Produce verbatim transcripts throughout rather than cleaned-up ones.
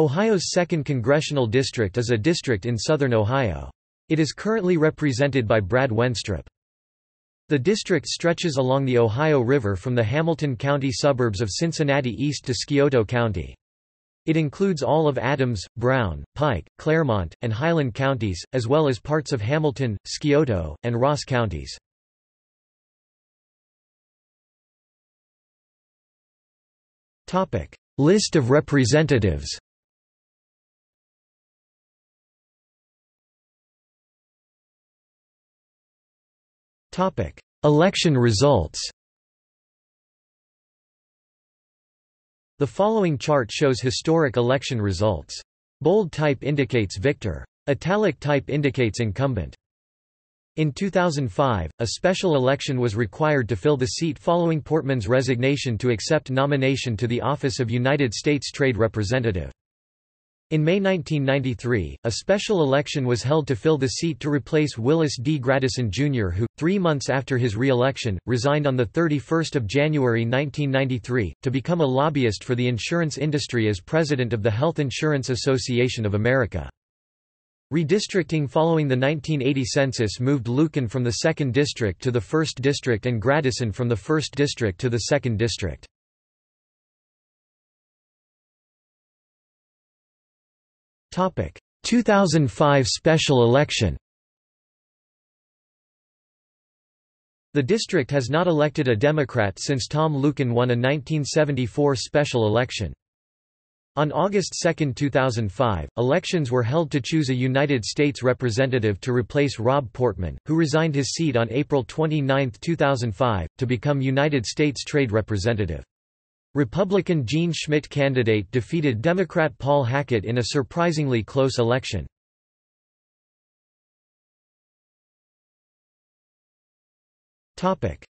Ohio's second congressional district is a district in southern Ohio. It is currently represented by Brad Wenstrup. The district stretches along the Ohio River from the Hamilton County suburbs of Cincinnati east to Scioto County. It includes all of Adams, Brown, Pike, Clermont, and Highland counties, as well as parts of Hamilton, Scioto, and Ross counties. List of representatives. Election results. The following chart shows historic election results. Bold type indicates victor. Italic type indicates incumbent. In two thousand five, a special election was required to fill the seat following Portman's resignation to accept nomination to the office of United States Trade Representative. In May nineteen ninety-three, a special election was held to fill the seat to replace Willis D. Gradison Junior who, three months after his re-election, resigned on the thirty-first of January nineteen ninety-three, to become a lobbyist for the insurance industry as president of the Health Insurance Association of America. Redistricting following the nineteen eighty census moved Lucan from the second district to the first district and Gradison from the first district to the second district. Topic: two thousand five special election. The district has not elected a Democrat since Tom Lucan won a nineteen seventy-four special election. On August second two thousand five, elections were held to choose a United States representative to replace Rob Portman, who resigned his seat on April twenty-ninth two thousand five, to become United States Trade Representative. Republican Gene Schmidt candidate defeated Democrat Paul Hackett in a surprisingly close election.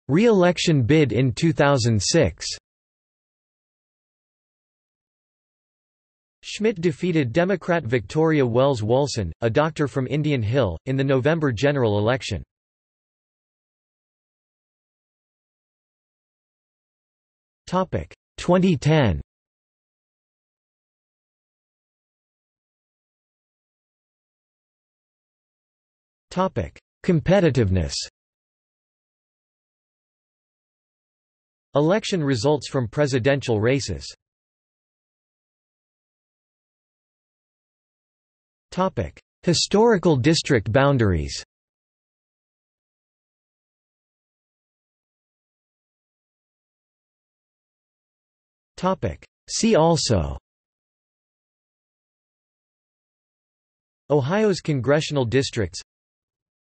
Re-election bid in two thousand six. Schmidt defeated Democrat Victoria Wells Walson, a doctor from Indian Hill, in the November general election. twenty ten. Competitiveness. Election results from presidential races. Topic: Historical district boundaries. Topic: See also. Ohio's congressional districts.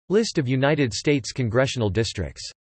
List of United States congressional districts.